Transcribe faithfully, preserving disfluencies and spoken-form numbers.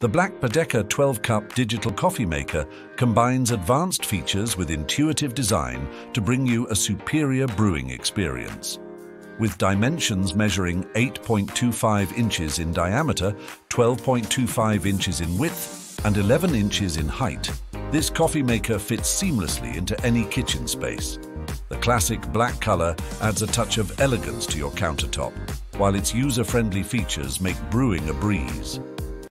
The BLACK+DECKER twelve cup digital coffee maker combines advanced features with intuitive design to bring you a superior brewing experience. With dimensions measuring eight point two five inches in diameter, twelve point two five inches in width, and eleven inches in height, this coffee maker fits seamlessly into any kitchen space. The classic black color adds a touch of elegance to your countertop, while its user-friendly features make brewing a breeze.